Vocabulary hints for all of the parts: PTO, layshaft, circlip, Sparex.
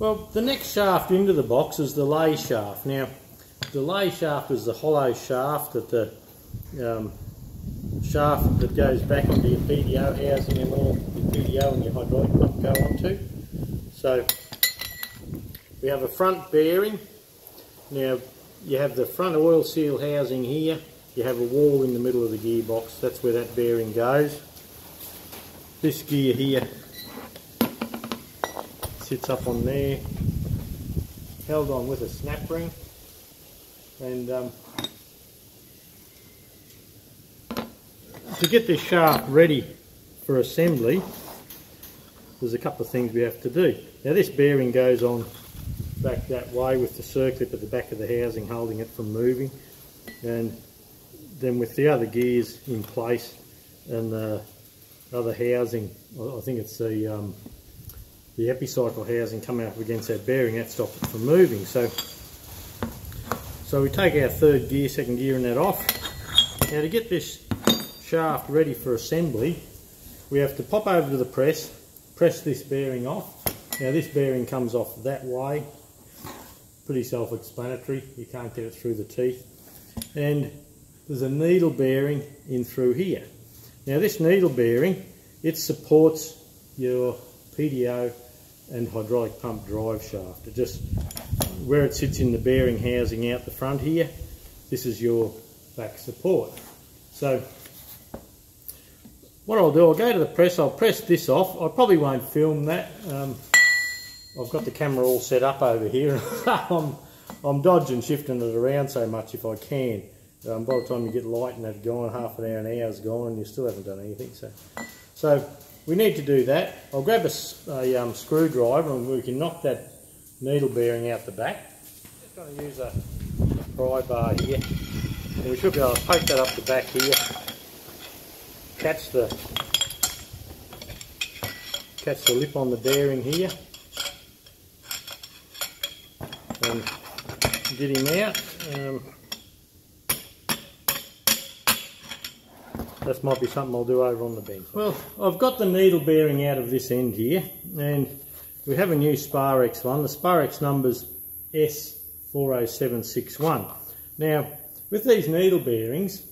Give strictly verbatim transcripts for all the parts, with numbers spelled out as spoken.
Well, the next shaft into the box is the lay shaft. Now, the lay shaft is the hollow shaft that the um, shaft that goes back into your P T O housing, your little P T O and your hydraulic pump go onto. So we have a front bearing. Now you have the front oil seal housing here. You have a wall in the middle of the gearbox. That's where that bearing goes. This gear here sits up on there, held on with a snap ring, and um, to get this shaft ready for assembly, there's a couple of things we have to do. Now this bearing goes on back that way with the circlip at the back of the housing holding it from moving, and then with the other gears in place and the other housing, I think it's the um, the epicycle housing coming up against that bearing, that stops it from moving. So so we take our third gear, second gear and that off. Now to get this shaft ready for assembly, we have to pop over to the press, press this bearing off. Now this bearing comes off that way, pretty self-explanatory, you can't get it through the teeth. And there's a needle bearing in through here. Now this needle bearing, it supports your P T O and hydraulic pump drive shaft. It just, where it sits in the bearing housing out the front here, this is your back support. So what I'll do, I'll go to the press, I'll press this off. I probably won't film that. Um, I've got the camera all set up over here. I'm, I'm dodging, shifting it around so much if I can. Um, by the time you get light and that's gone, half an hour, an hour's gone, and you still haven't done anything. So, so we need to do that. I'll grab a, a um, screwdriver and we can knock that needle bearing out the back. Just going to use a, a pry bar here. And we should be able to poke that up the back here. Catch the, catch the lip on the bearing here and get him out. Um, that might be something I'll do over on the bench. Well, I've got the needle bearing out of this end here, and we have a new Sparex one. The Sparex number's S four oh seven six one. Now, with these needle bearings,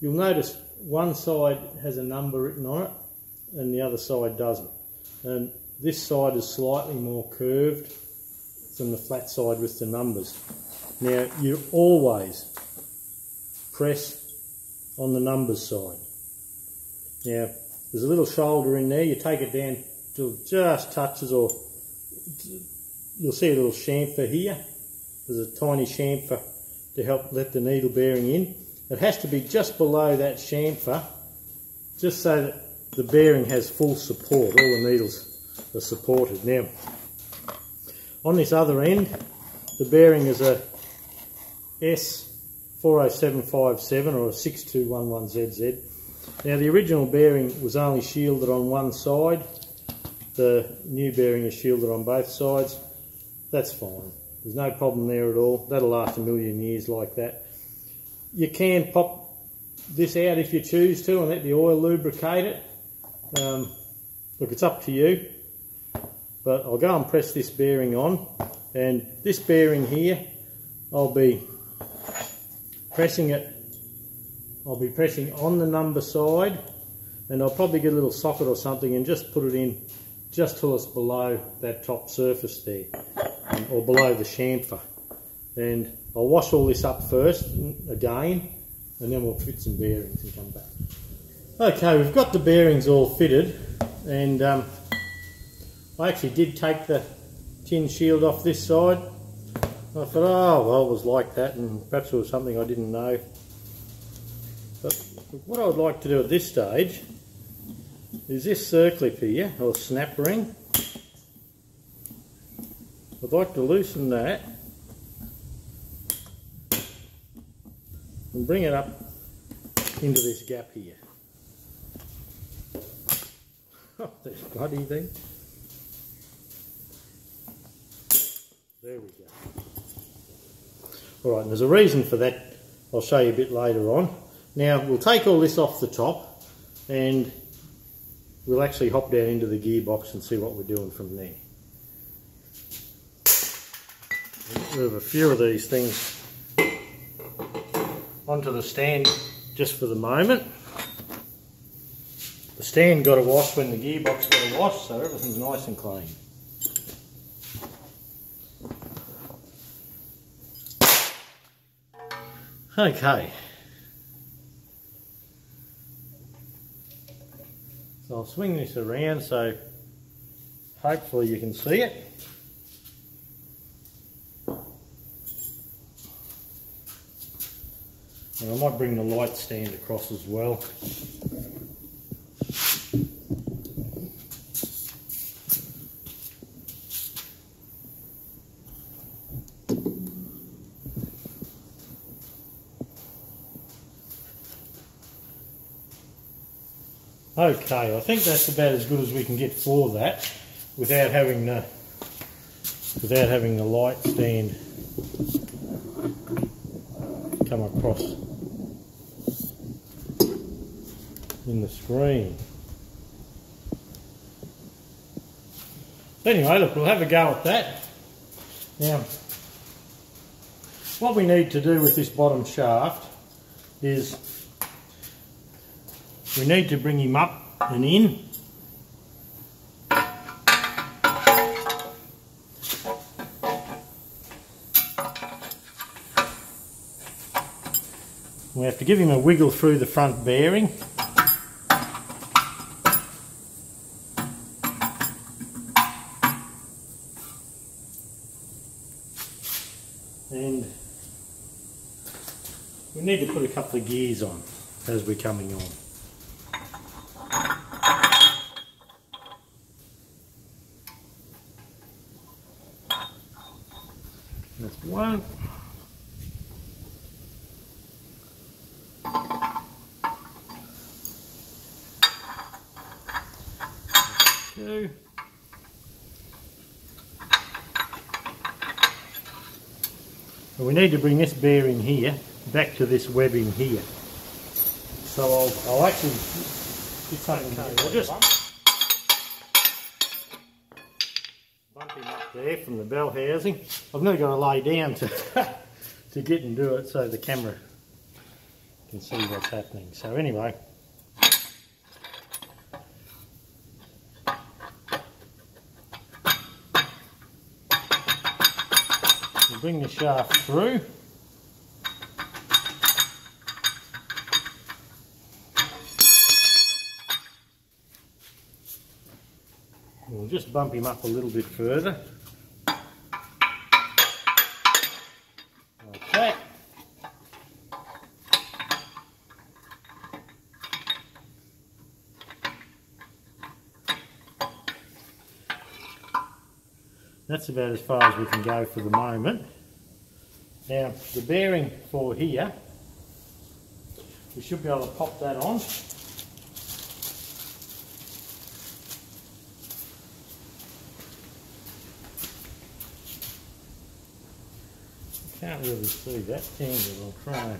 you'll notice one side has a number written on it and the other side doesn't, and this side is slightly more curved than the flat side with the numbers. Now you always press on the numbers side. Now there's a little shoulder in there, you take it down till it just touches, or you'll see a little chamfer here, there's a tiny chamfer to help let the needle bearing in. It has to be just below that chamfer, just so that the bearing has full support, all the needles are supported. Now, on this other end, the bearing is a S four oh seven five seven or a six two one one Z Z. Now the original bearing was only shielded on one side, the new bearing is shielded on both sides. That's fine, there's no problem there at all, that'll last a million years like that. You can pop this out if you choose to and let the oil lubricate it. Um, look, it's up to you, but I'll go and press this bearing on, and this bearing here, I'll be pressing it, I'll be pressing on the number side, and I'll probably get a little socket or something and just put it in just till it's below that top surface there, or below the chamfer. And I'll wash all this up first, again, and then we'll fit some bearings and come back. Okay, we've got the bearings all fitted, and um, I actually did take the tin shield off this side. I thought, oh, well, it was like that, and perhaps it was something I didn't know. But what I would like to do at this stage is this circlip here, or snap ring. I'd like to loosen that and bring it up into this gap here. Oh, this bloody thing. There we go. Alright, and there's a reason for that, I'll show you a bit later on. Now, we'll take all this off the top and we'll actually hop down into the gearbox and see what we're doing from there. move a few of these things onto the stand just for the moment. The stand got a wash when the gearbox got a wash, so everything's nice and clean. Okay. So I'll swing this around so hopefully you can see it. And I might bring the light stand across as well. Okay, I think that's about as good as we can get for that without having the without having the light stand come across in the screen. Anyway, look, we'll have a go at that. Now, what we need to do with this bottom shaft is we need to bring him up and in. We have to give him a wiggle through the front bearing. And we need to put a couple of gears on as we're coming on. That's one. Two. And we need to bring this bearing here back to this webbing here. So I'll, I'll actually get something here. I'll just bump him up there from the bell housing. I've now got to lay down to, to get and do it so the camera can see what's happening. So anyway. Bring the shaft through. We'll just bump him up a little bit further. Like that. That's about as far as we can go for the moment. Now, the bearing for here, we should be able to pop that on. Can't really see that angle, I'll try.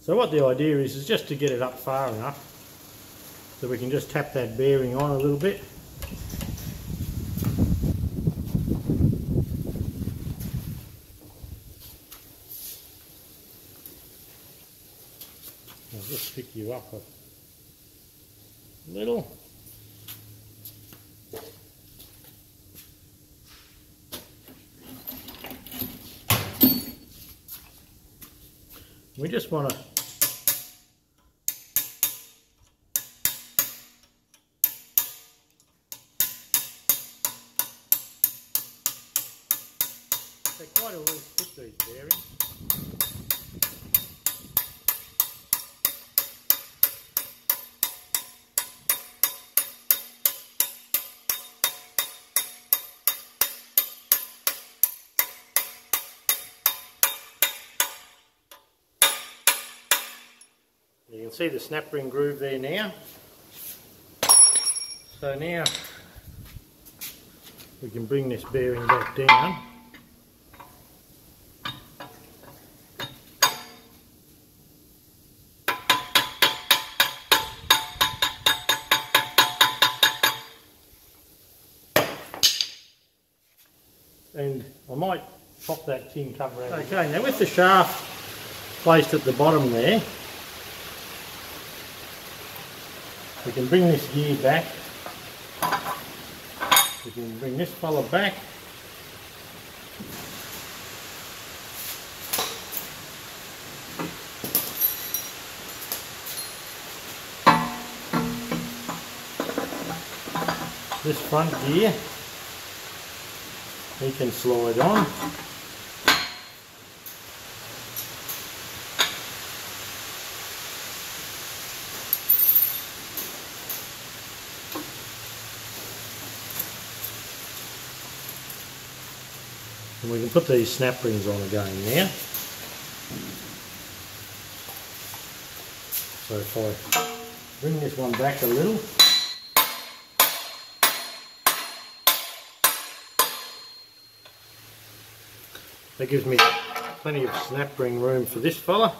So what the idea is, is just to get it up far enough that we can just tap that bearing on a little bit. I'll just pick you up a little. We just want to quite a loose fit these bearings. You can see the snap ring groove there now. So now we can bring this bearing back down. and I might pop that tin cover out. Okay, now with the shaft placed at the bottom there, we can bring this gear back, we can bring this fella back, this front gear, we can slide on. And we can put these snap rings on again now. So if I bring this one back a little, that gives me plenty of snap ring room for this fella.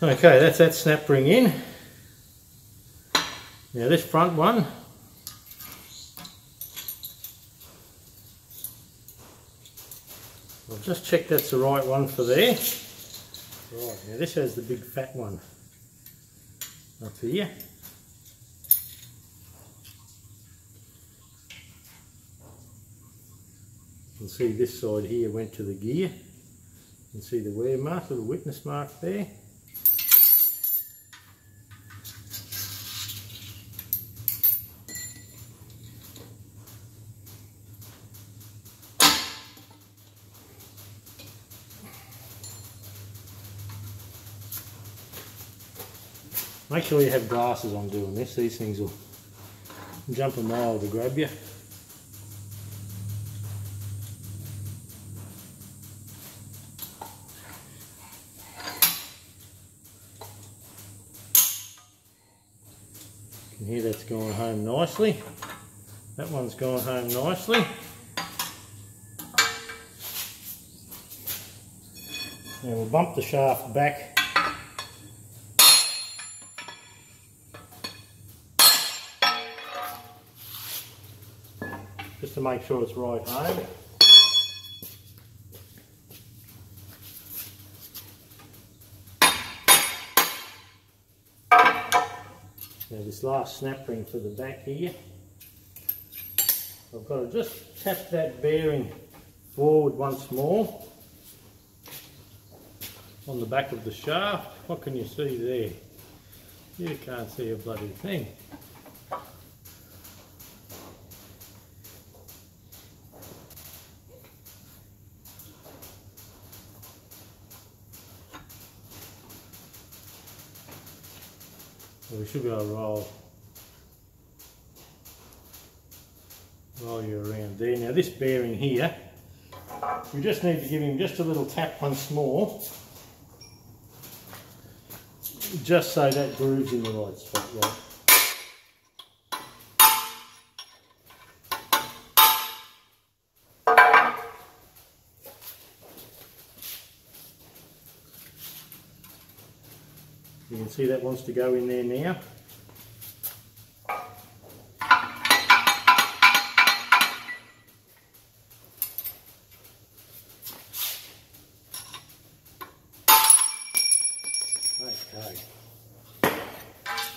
Okay, that's that snap ring in. Now this front one, I'll just check that's the right one for there. Right, now this has the big fat one up here. You can see this side here went to the gear. You can see the wear mark, the witness mark there. Make sure you have glasses on doing this, these things will jump a mile to grab you. You can hear that's going home nicely. That one's going home nicely. Now we'll bump the shaft back just to make sure it's right home. Now this last snap ring for the back here, I've got to just tap that bearing forward once more on the back of the shaft. What can you see there? You can't see a bloody thing. We should be able to roll, roll you around there. Now this bearing here, we just need to give him just a little tap once more, just so that groove's in the right spot. Right? You can see that wants to go in there now.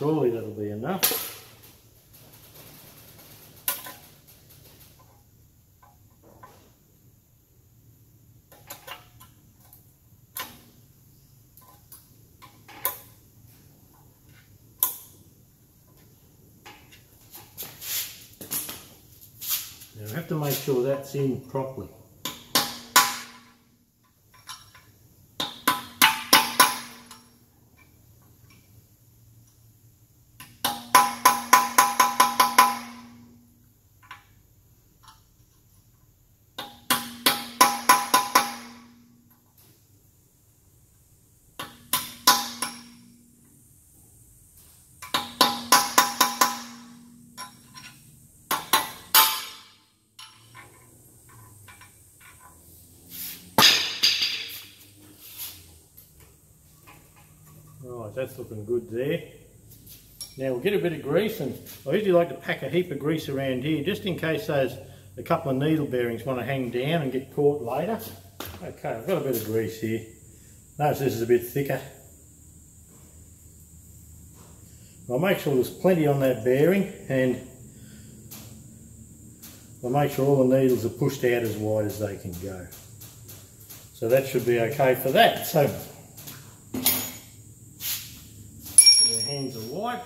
Surely that'll be enough. Now I have to make sure that's in properly. That's looking good there. Now we'll get a bit of grease, and I usually like to pack a heap of grease around here just in case those a couple of needle bearings want to hang down and get caught later. Okay, I've got a bit of grease here. Notice this is a bit thicker. I'll make sure there's plenty on that bearing, and I'll make sure all the needles are pushed out as wide as they can go. So that should be okay for that. So hands are white.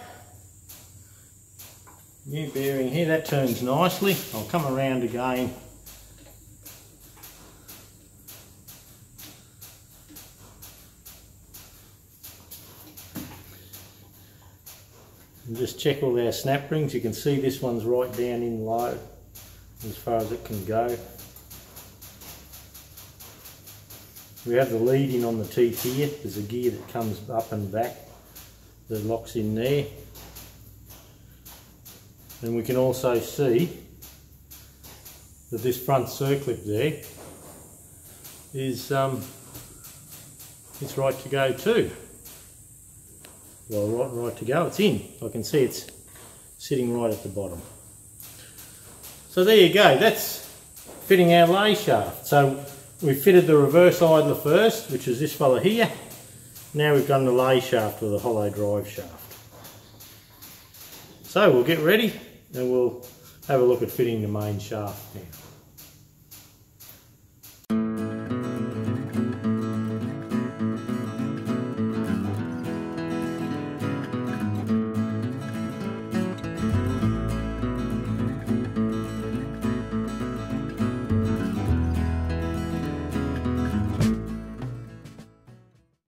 New bearing here, that turns nicely. I'll come around again. And just check all our snap rings. You can see this one's right down in low as far as it can go. We have the lead in on the teeth here. There's a gear that comes up and back that locks in there, and we can also see that this front circlip there is um, it's right to go too. Well, right, right to go. It's in. I can see it's sitting right at the bottom. So there you go. That's fitting our lay shaft. So we fitted the reverse idler first, which is this fella here. Now we've done the lay shaft with a hollow drive shaft. So we'll get ready and we'll have a look at fitting the main shaft now.